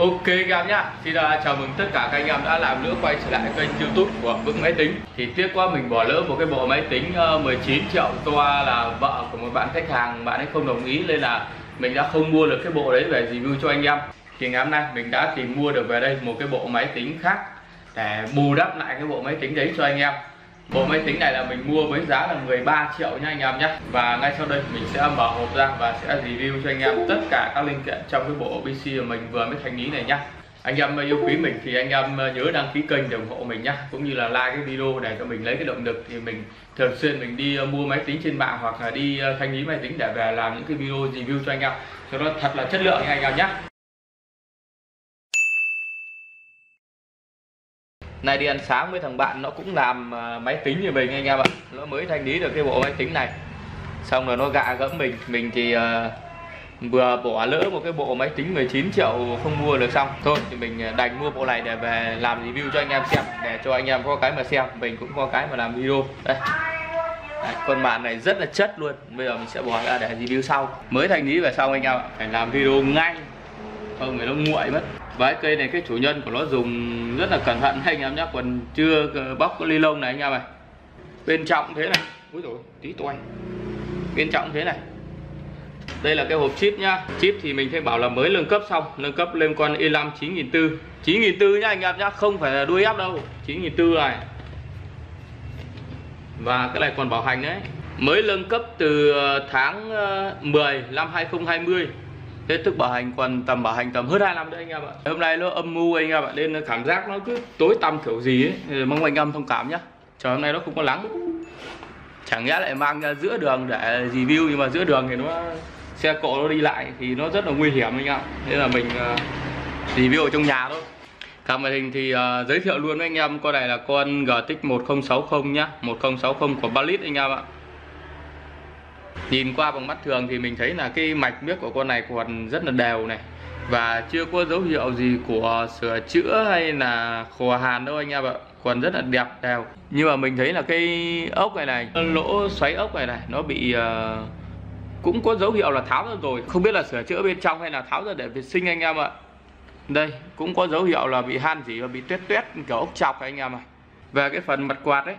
Ok các em nhá, xin chào mừng tất cả các anh em đã làm nữa quay trở lại kênh YouTube của Vững Máy Tính. Thì tiếc quá mình bỏ lỡ một cái bộ máy tính 19 triệu toa là vợ của một bạn khách hàng, bạn ấy không đồng ý nên là mình đã không mua được cái bộ đấy về review cho anh em. Thì ngày hôm nay mình đã tìm mua được về đây một cái bộ máy tính khác để bù đắp lại cái bộ máy tính đấy cho anh em. Bộ máy tính này là mình mua với giá là 13 triệu nha anh em nhé. Và ngay sau đây mình sẽ mở hộp ra và sẽ review cho anh em tất cả các linh kiện trong cái bộ PC mà mình vừa mới thanh lý này nhé. Anh em yêu quý mình thì anh em nhớ đăng ký kênh để ủng hộ mình nhé, cũng như là like cái video này cho mình lấy cái động lực. Thì mình thường xuyên mình đi mua máy tính trên mạng hoặc là đi thanh lý máy tính để về làm những cái video review cho anh em cho nó thật là chất lượng nha anh em nhé. Nay đi ăn sáng với thằng bạn nó cũng làm máy tính như mình anh em ạ. Nó mới thanh lý được cái bộ máy tính này. Xong rồi nó gạ gẫm mình thì vừa bỏ lỡ một cái bộ máy tính 19 triệu không mua được xong. Thôi thì mình đành mua bộ này để về làm review cho anh em xem, để cho anh em có cái mà xem, mình cũng có cái mà làm video. Đây. Đấy, con bạn này rất là chất luôn. Bây giờ mình sẽ bỏ ra để review sau. Mới thanh lý về xong anh em ạ, phải làm video ngay. Không thì nó nguội mất. Và cây này cái chủ nhân của nó dùng rất là cẩn thận anh em nhé, còn chưa bóc cái ly lông này anh em này. Bên trong thế này, úi dồi, tí toay. Bên trong thế này. Đây là cái hộp chip nhá. Chip thì mình thấy bảo là mới nâng cấp xong, nâng cấp lên con E5 9004. 9004 nhá anh em nhá, không phải là đuôi ép đâu, 9004 này. Và cái này còn bảo hành đấy. Mới nâng cấp từ tháng 10 năm 2020. Thế tức bảo hành còn tầm bảo hành tầm hơn 2 năm đấy anh em ạ. Hôm nay nó âm mưu anh em ạ, nên cảm giác nó cứ tối tăm kiểu gì ấy, mong anh em thông cảm nhá. Trời hôm nay nó không có nắng. Chẳng lẽ lại mang ra giữa đường để review, nhưng mà giữa đường thì nó xe cộ nó đi lại thì nó rất là nguy hiểm anh em. Thế là mình review ở trong nhà thôi. Cảm ơn hình thì giới thiệu luôn với anh em, con này là con GTX 1060 nhá, 1060 của Palit anh em ạ. Nhìn qua bằng mắt thường thì mình thấy là cái mạch miếc của con này còn rất là đều này. Và chưa có dấu hiệu gì của sửa chữa hay là khô hàn đâu anh em ạ. Còn rất là đẹp đều. Nhưng mà mình thấy là cái ốc này, lỗ xoáy ốc này nó bị cũng có dấu hiệu là tháo ra rồi. Không biết là sửa chữa bên trong hay là tháo ra để vệ sinh anh em ạ. Đây, cũng có dấu hiệu là bị han rỉ và bị tuét tuét kiểu ốc chọc anh em ạ. Về cái phần mặt quạt ấy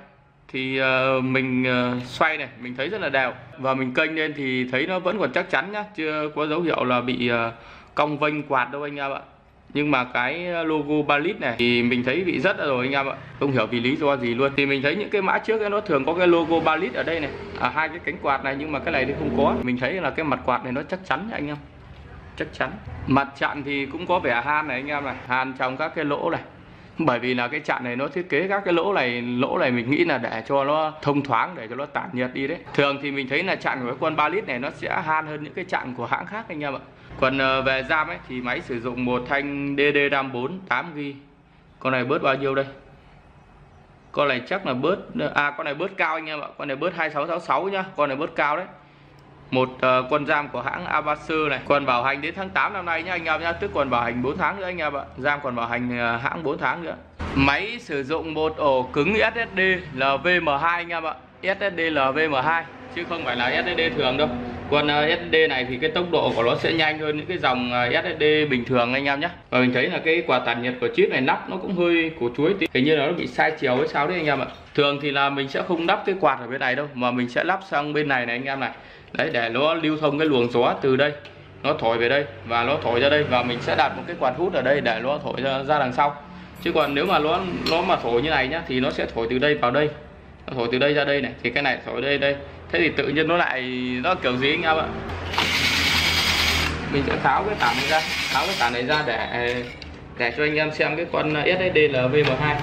thì mình xoay này mình thấy rất là đều, và mình kênh lên thì thấy nó vẫn còn chắc chắn nhá, chưa có dấu hiệu là bị cong vênh quạt đâu anh em ạ. Nhưng mà cái logo Palit này thì mình thấy bị rất là rồi anh em ạ, không hiểu vì lý do gì luôn. Thì mình thấy những cái mã trước ấy, nó thường có cái logo Palit ở đây này, hai cái cánh quạt này, nhưng mà cái này thì không có. Mình thấy là cái mặt quạt này nó chắc chắn anh em, chắc chắn. Mặt chặn thì cũng có vẻ han này anh em này, han trong các cái lỗ này. Bởi vì là cái chạn này nó thiết kế các cái lỗ này mình nghĩ là để cho nó thông thoáng, để cho nó tản nhiệt đi đấy. Thường thì mình thấy là chạn của cái con Palit này nó sẽ han hơn những cái chạn của hãng khác anh em ạ. Còn về RAM ấy thì máy sử dụng một thanh DDR4 8GB. Con này bớt bao nhiêu đây? Con này chắc là bớt, con này bớt cao anh em ạ. Con này bớt 2666 nhá, con này bớt cao đấy. Một con RAM của hãng Abasu này, còn bảo hành đến tháng 8 năm nay nhá anh em nhá, tức còn bảo hành 4 tháng nữa anh em ạ. RAM còn bảo hành hãng 4 tháng nữa. Máy sử dụng một ổ cứng SSD LVM2 anh em ạ. SSD LVM2 chứ không phải là SSD thường đâu. Còn SSD này thì cái tốc độ của nó sẽ nhanh hơn những cái dòng SSD bình thường anh em nhé. Và mình thấy là cái quả tản nhiệt của chip này nắp nó cũng hơi củ chuối tí, hình như là nó bị sai chiều hay sao đấy anh em ạ. Thường thì là mình sẽ không lắp cái quạt ở bên này đâu, mà mình sẽ lắp sang bên này này anh em này. Đấy, để nó lưu thông cái luồng gió từ đây, nó thổi về đây và nó thổi ra đây, và mình sẽ đặt một cái quạt hút ở đây để nó thổi ra đằng sau. Chứ còn nếu mà nó mà thổi như này nhá thì nó sẽ thổi từ đây vào đây, nó thổi từ đây ra đây này, thì cái này thổi đây. Thế thì tự nhiên nó lại nó kiểu gì anh em ạ. Mình sẽ tháo cái tản này ra để cho anh em xem cái con SSD LVM2.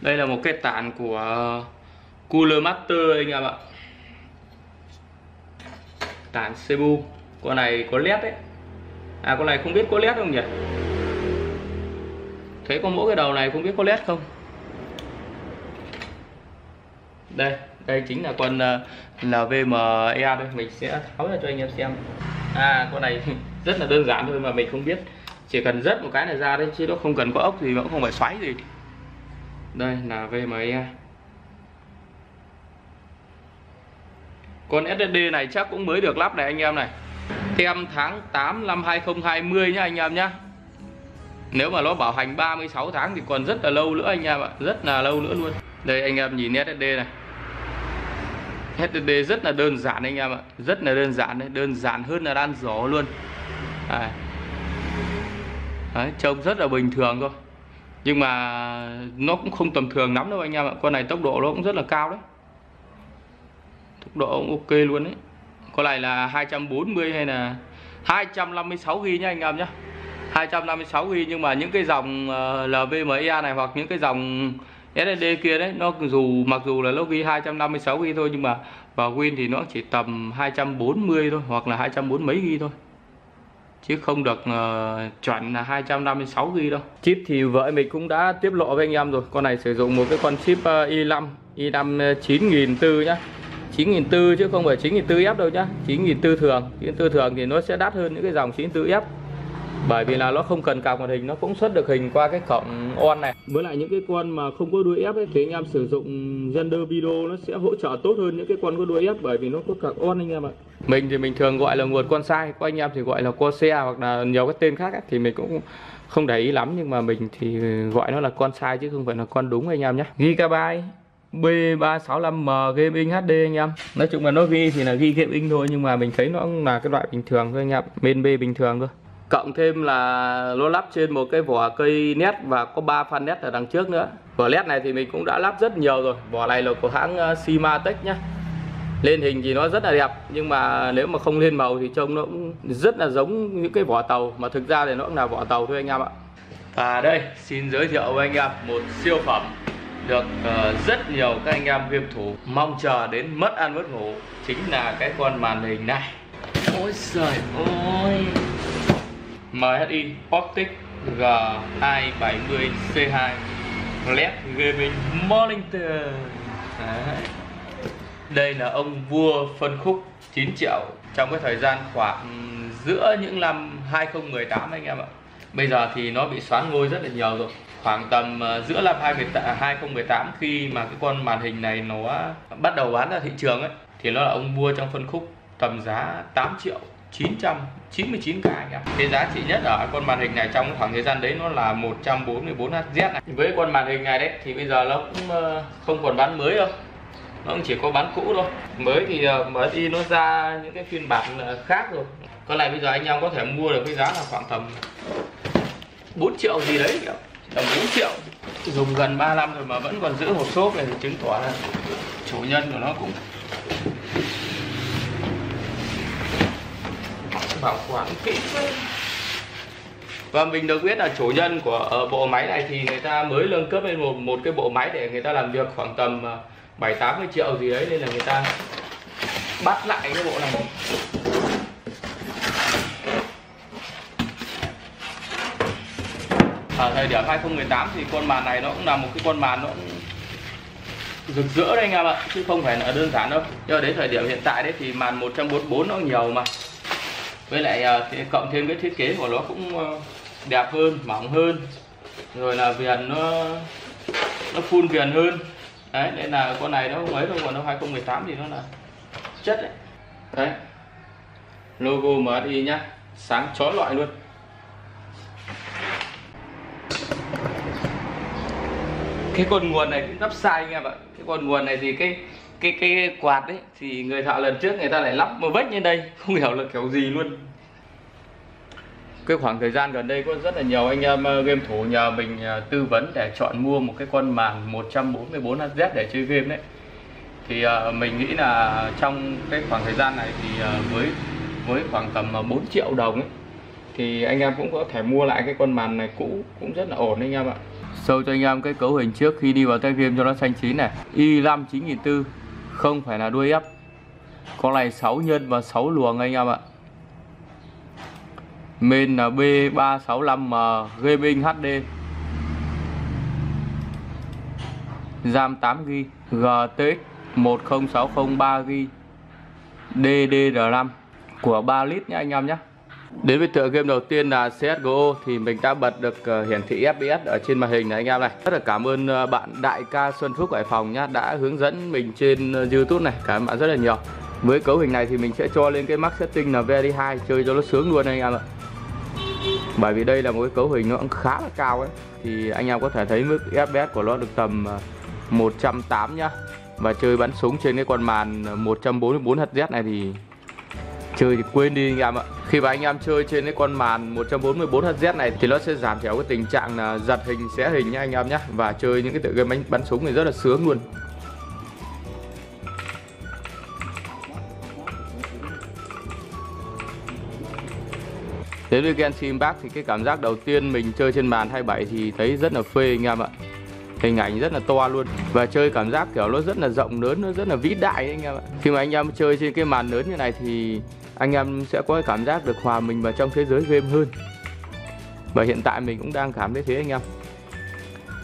Đây là một cái tản của Cooler Master anh em ạ. Tản CPU. Con này có led đấy. À con này không biết có led không nhỉ? Thấy có mỗi cái đầu này không biết có led không? Đây, đây chính là con LVME đây. Mình sẽ tháo ra cho anh em xem. À con này rất là đơn giản thôi mà mình không biết. Chỉ cần rớt một cái này ra đấy, chứ nó không cần có ốc gì mà cũng không phải xoáy gì. Đây là VME. Con SSD này chắc cũng mới được lắp này anh em này, thêm tháng 8 năm 2020 nhá anh em nhá. Nếu mà nó bảo hành 36 tháng thì còn rất là lâu nữa anh em ạ, rất là lâu nữa luôn. Đây anh em nhìn SSD này, SSD rất là đơn giản anh em ạ, rất là đơn giản đấy, đơn giản hơn là đan gió luôn. Đấy, trông rất là bình thường thôi, nhưng mà nó cũng không tầm thường lắm đâu anh em ạ. Con này tốc độ nó cũng rất là cao đấy, tốc độ cũng ok luôn đấy. Con này là 240 hay là 256GB nha anh em nhé, 256GB. Nhưng mà những cái dòng LVME này hoặc những cái dòng SSD kia đấy, nó dù mặc dù là nó ghi 256GB thôi, nhưng mà vào Win thì nó chỉ tầm 240 thôi, hoặc là 240 mấy GB thôi, chứ không được chuẩn là 256GB đâu. Chip thì vợ mình cũng đã tiết lộ với anh em rồi. Con này sử dụng một cái con chip i5 9400 nhá, 9400 chứ không phải 9400F đâu nhá, 9400 thường. 9400 thường thì nó sẽ đắt hơn những cái dòng 9400F, bởi vì là nó không cần cạc màn hình, nó cũng xuất được hình qua cái cổng on này. Với lại những cái con mà không có đuôi F ấy, thì anh em sử dụng render video nó sẽ hỗ trợ tốt hơn những cái con có đuôi F, bởi vì nó có cạc on anh em ạ. Mình thì mình thường gọi là nguồn Corsair, có anh em thì gọi là Corsair hoặc là nhiều cái tên khác ấy, thì mình cũng không để ý lắm, nhưng mà mình thì gọi nó là Corsair chứ không phải là con đúng anh em nhé. Gigabyte B365M Gaming HD anh em. Nói chung là nó ghi thì là ghi Gaming thôi, nhưng mà mình thấy nó là cái loại bình thường thôi anh em, bên B bình thường thôi. Cộng thêm là nó lắp trên một cái vỏ cây nét và có 3 fan nét ở đằng trước nữa. Vỏ led này thì mình cũng đã lắp rất nhiều rồi. Vỏ này là của hãng C-Matec nhá. Lên hình thì nó rất là đẹp, nhưng mà nếu mà không lên màu thì trông nó cũng rất là giống những cái vỏ tàu, mà thực ra thì nó cũng là vỏ tàu thôi anh em ạ. Và đây xin giới thiệu với anh em một siêu phẩm được rất nhiều các anh em game thủ mong chờ đến mất ăn mất ngủ, chính là cái con màn hình này. Ôi giời ơi, MSI Optix G270C2 LED Gaming Monitor. Đấy. Đây là ông vua phân khúc 9 triệu trong cái thời gian khoảng giữa những năm 2018 anh em ạ. Bây giờ thì nó bị xoán ngôi rất là nhiều rồi. Khoảng tầm giữa năm 2018, khi mà cái con màn hình này nó bắt đầu bán ra thị trường ấy, thì nó là ông vua trong phân khúc tầm giá 8.999k anh em. Cái giá trị nhất ở con màn hình này trong khoảng thời gian đấy nó là 144Hz này. Với con màn hình này đấy thì bây giờ nó cũng không còn bán mới đâu, nó cũng chỉ có bán cũ thôi. Mới thì MSI nó ra những cái phiên bản khác rồi. Con này bây giờ anh em có thể mua được với giá là khoảng tầm 4 triệu gì đấy, tầm 4 triệu. Dùng gần 3 năm rồi mà vẫn còn giữ hộp xốp này thì chứng tỏ là chủ nhân của nó cũng bảo quản kỹ. Và mình được biết là chủ nhân của bộ máy này thì người ta mới nâng cấp lên một cái bộ máy để người ta làm việc khoảng tầm 7-80 triệu gì đấy, nên là người ta bắt lại cái bộ này. Ở thời điểm 2018 thì con màn này nó cũng là một cái con màn nó cũng rực rỡ đấy anh em ạ, chứ không phải là đơn giản đâu. Do đến thời điểm hiện tại đấy thì màn 144 nó nhiều mà, với lại cộng thêm cái thiết kế của nó cũng đẹp hơn, mỏng hơn, rồi là viền nó full viền hơn đấy, nên là con này nó mấy thôi. Còn năm 2018 thì nó là chất đấy. Đấy, logo MSI nhá, sáng chói lọi luôn. Cái con nguồn này cũng lắp sai anh em ạ. Cái con nguồn này thì cái quạt đấy thì người thợ lần trước người ta lại lắp một vách như đây, không hiểu là kiểu gì luôn. Cái khoảng thời gian gần đây có rất là nhiều anh em game thủ nhờ mình tư vấn để chọn mua một cái con màn 144Hz để chơi game đấy. Thì mình nghĩ là trong cái khoảng thời gian này thì với khoảng tầm 4 triệu đồng ấy, thì anh em cũng có thể mua lại cái con màn này cũ cũng rất là ổn anh em ạ. Show cho anh em cái cấu hình trước khi đi vào test game cho nó xanh chín này. i5 9400 không phải là đuôi ép. Con này 6 nhân và 6 luồng anh em ạ. Main là B365M Gaming HD, RAM 8GB, GTX 1060 3GB, DDR4 của Palit nhé anh em nhé. Đến với tựa game đầu tiên là CSGO thì mình đã bật được hiển thị FPS ở trên màn hình này anh em này. Rất là cảm ơn bạn Đại Ca Xuân Phúc Hải Phòng nhá, đã hướng dẫn mình trên YouTube này, cảm ơn bạn rất là nhiều. Với cấu hình này thì mình sẽ cho lên cái max setting là very high, chơi cho nó sướng luôn anh em ạ. Bởi vì đây là một cái cấu hình nó cũng khá là cao ấy, thì anh em có thể thấy mức FPS của nó được tầm 180 nhá. Và chơi bắn súng trên cái con màn 144 Hz này thì chơi thì quên đi anh em ạ. Khi mà anh em chơi trên cái con màn 144 Hz này thì nó sẽ giảm thiểu cái tình trạng là giật hình, xé hình nha anh em nhé. Và chơi những cái tựa game bắn súng thì rất là sướng luôn. Đến với Genshin Impact thì cái cảm giác đầu tiên mình chơi trên màn 27 thì thấy rất là phê anh em ạ. Hình ảnh rất là to luôn. Và chơi cảm giác kiểu nó rất là rộng lớn, nó rất là vĩ đại anh em ạ. Khi mà anh em chơi trên cái màn lớn như này thì anh em sẽ có cái cảm giác được hòa mình vào trong thế giới game hơn. Và hiện tại mình cũng đang cảm thấy thế anh em.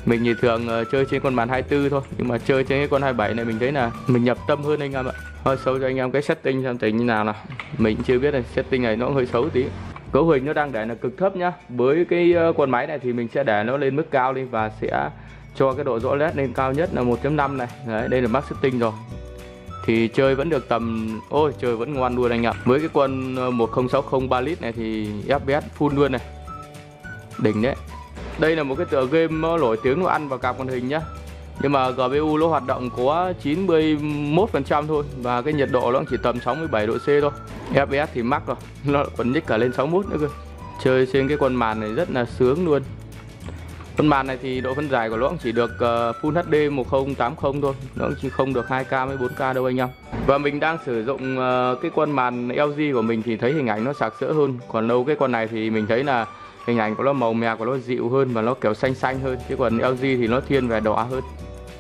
Mình thì thường chơi trên con màn 24 thôi, nhưng mà chơi trên cái con 27 này mình thấy là mình nhập tâm hơn anh em ạ. Hơi xấu cho anh em cái setting xem tính như nào nào. Mình chưa biết là setting này nó hơi xấu tí. Cấu hình nó đang để là cực thấp nhá. Với cái con máy này thì mình sẽ để nó lên mức cao đi và sẽ cho cái độ rõ nét lên cao nhất là 1.5 này. Đấy, đây là max setting rồi. Thì chơi vẫn được tầm, ôi trời vẫn ngoan luôn anh ạ. Với cái con 1060 Palit này thì FPS full luôn này. Đỉnh đấy. Đây là một cái tựa game nó nổi tiếng nó ăn vào cặp màn hình nhá. Nhưng mà GPU nó hoạt động có 91% thôi. Và cái nhiệt độ nó chỉ tầm 67 độ C thôi. FPS thì mắc rồi. Nó còn nhích cả lên 61 nữa cơ. Chơi trên cái con màn này rất là sướng luôn. Con màn này thì độ phân giải của nó cũng chỉ được Full HD 1080 thôi. Nó cũng chỉ không được 2K với 4K đâu anh em. Và mình đang sử dụng cái con màn LG của mình thì thấy hình ảnh nó sặc sỡ hơn. Còn đâu cái con này thì mình thấy là hình ảnh của nó màu mè của nó dịu hơn và nó kiểu xanh xanh hơn. Chứ còn LG thì nó thiên về đỏ hơn.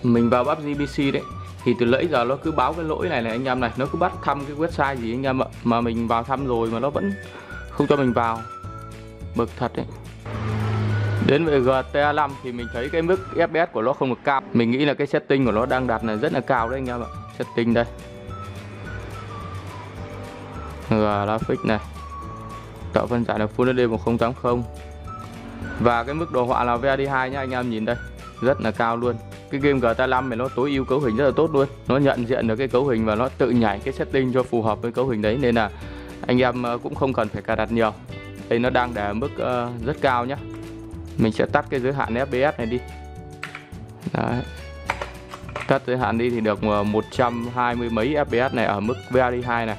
Mình vào PUBG PC đấy thì từ nãy giờ nó cứ báo cái lỗi này này anh em này. Nó cứ bắt thăm cái website gì anh em ạ. Mà mình vào thăm rồi mà nó vẫn không cho mình vào. Bực thật đấy. Đến về GTA 5 thì mình thấy cái mức FPS của nó không được cao. Mình nghĩ là cái setting của nó đang đặt là rất là cao đấy anh em ạ. Setting đây. Graphics này. Tạo phân giải là Full HD 1080. Và cái mức đồ họa là VD2 nhá anh em nhìn đây. Rất là cao luôn. Cái game GTA 5 này nó tối ưu cấu hình rất là tốt luôn. Nó nhận diện được cái cấu hình và nó tự nhảy cái setting cho phù hợp với cấu hình đấy. Nên là anh em cũng không cần phải cài đặt nhiều. Đây nó đang để mức rất cao nhá. Mình sẽ tắt cái giới hạn FPS này đi. Đấy. Tắt giới hạn đi thì được 120 mấy FPS này ở mức VRD2 này.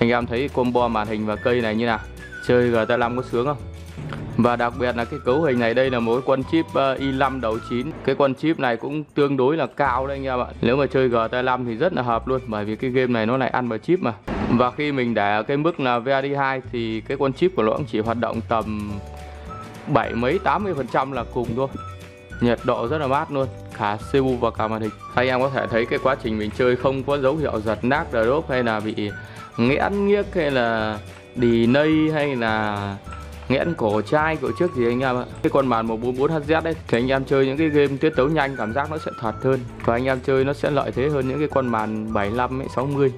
Anh em thấy combo màn hình và cây này như nào? Chơi GTA 5 có sướng không? Và đặc biệt là cái cấu hình này, đây là một con chip i5 đầu 9. Cái con chip này cũng tương đối là cao đấy anh em ạ. Nếu mà chơi GTA 5 thì rất là hợp luôn. Bởi vì cái game này nó lại ăn vào chip mà. Và khi mình để cái mức là VRD2 thì cái con chip của nó cũng chỉ hoạt động tầm 70 mấy 80% là cùng thôi. Nhiệt độ rất là mát luôn, cả CPU và cả màn hình. Anh em có thể thấy cái quá trình mình chơi không có dấu hiệu giật nát, drop hay là bị nghẽn nghiếc hay là delay hay là nghẽn cổ chai cổ trước gì anh em ạ. Cái con màn 144Hz đấy thì anh em chơi những cái game tiết tấu nhanh cảm giác nó sẽ thật hơn. Và anh em chơi nó sẽ lợi thế hơn những cái con màn 75 60.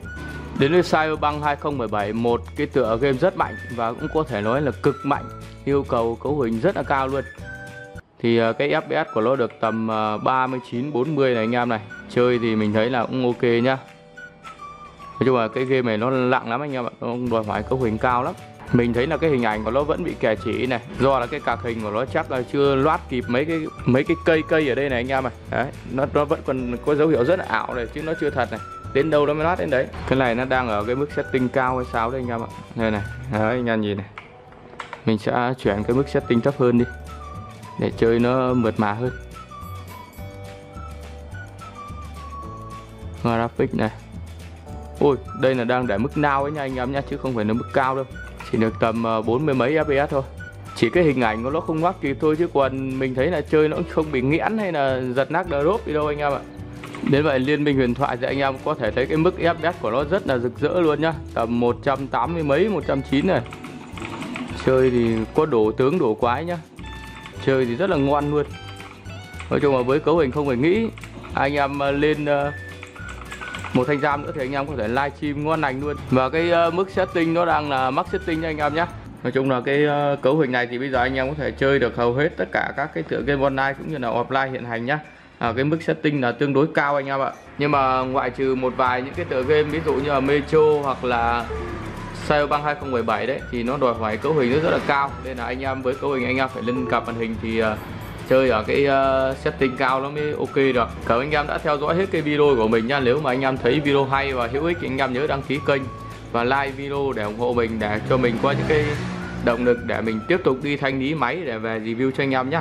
Đến với Cyberpunk 2077, một cái tựa game rất mạnh và cũng có thể nói là cực mạnh, yêu cầu cấu hình rất là cao luôn. Thì cái FPS của nó được tầm 39-40 này anh em này. Chơi thì mình thấy là cũng ok nhá. Nói chung là cái game này nó lặng lắm anh em ạ, nó đòi hỏi cấu hình cao lắm. Mình thấy là cái hình ảnh của nó vẫn bị kẻ chỉ này, do là cái cạc hình của nó chắc là chưa loát kịp mấy cái cây ở đây này anh em này. Đấy, nó vẫn còn có dấu hiệu rất là ảo này chứ nó chưa thật này. Đến đâu nó mới loát đến đấy. Cái này nó đang ở cái mức setting cao hay sao đấy anh em ạ. Đây này, đấy anh em nhìn này. Mình sẽ chuyển cái mức setting thấp hơn đi để chơi nó mượt mà hơn. Graphics này. Ôi, đây là đang để mức nào ấy nha anh em nhá, chứ không phải là mức cao đâu. Chỉ được tầm 40 mấy FPS thôi. Chỉ cái hình ảnh của nó không ngoắc kịp thôi, chứ còn mình thấy là chơi nó không bị nghẽn hay là giật nát drop đi đâu anh em ạ. Đến vậy Liên Minh Huyền Thoại thì anh em có thể thấy cái mức FPS của nó rất là rực rỡ luôn nhá. Tầm 180 mấy, 190 này. Chơi thì có đổ tướng đổ quái nhá. Chơi thì rất là ngon luôn. Nói chung là với cấu hình không phải nghĩ. Anh em lên một thanh RAM nữa thì anh em có thể livestream ngon lành luôn. Và cái mức setting nó đang là max setting anh em nhé. Nói chung là cái cấu hình này thì bây giờ anh em có thể chơi được hầu hết tất cả các cái tựa game online cũng như là offline hiện hành nhá. Cái mức setting là tương đối cao anh em ạ. Nhưng mà ngoại trừ một vài những cái tựa game ví dụ như là Metro hoặc là Cyberpunk 2077 đấy, thì nó đòi hỏi cấu hình rất là cao, nên là anh em với cấu hình anh em phải lên cặp màn hình thì chơi ở cái setting cao nó mới ok được. Cảm ơn anh em đã theo dõi hết cái video của mình nha. Nếu mà anh em thấy video hay và hữu ích thì anh em nhớ đăng ký kênh và like video để ủng hộ mình, để cho mình có những cái động lực để mình tiếp tục đi thanh lý máy để về review cho anh em nhé.